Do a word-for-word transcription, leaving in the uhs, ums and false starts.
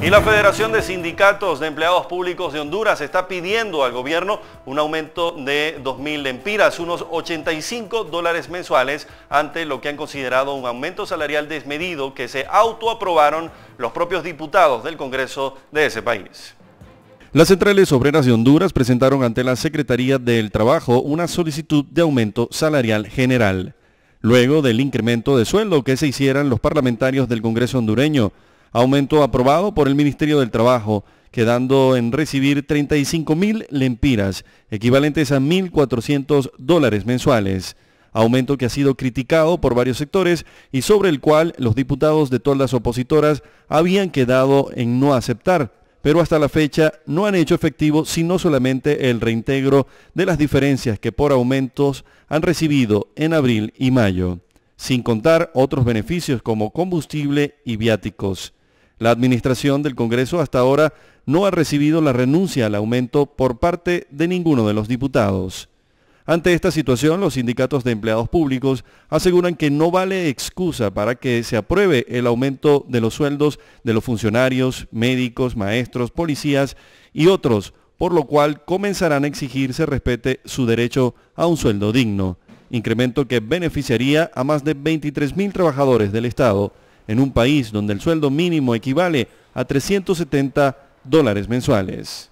Y la Federación de Sindicatos de Empleados Públicos de Honduras está pidiendo al gobierno un aumento de dos mil lempiras, unos ochenta y cinco dólares mensuales, ante lo que han considerado un aumento salarial desmedido que se autoaprobaron los propios diputados del Congreso de ese país. Las centrales obreras de Honduras presentaron ante la Secretaría del Trabajo una solicitud de aumento salarial general, luego del incremento de sueldo que se hicieran los parlamentarios del Congreso hondureño, aumento aprobado por el Ministerio del Trabajo, quedando en recibir treinta y cinco mil lempiras, equivalentes a mil cuatrocientos dólares mensuales. Aumento que ha sido criticado por varios sectores y sobre el cual los diputados de todas las opositoras habían quedado en no aceptar, pero hasta la fecha no han hecho efectivo sino solamente el reintegro de las diferencias que por aumentos han recibido en abril y mayo, sin contar otros beneficios como combustible y viáticos. La administración del Congreso hasta ahora no ha recibido la renuncia al aumento por parte de ninguno de los diputados. Ante esta situación, los sindicatos de empleados públicos aseguran que no vale excusa para que se apruebe el aumento de los sueldos de los funcionarios, médicos, maestros, policías y otros, por lo cual comenzarán a exigir se respete su derecho a un sueldo digno, incremento que beneficiaría a más de veintitrés mil trabajadores del Estado, en un país donde el sueldo mínimo equivale a trescientos setenta dólares mensuales.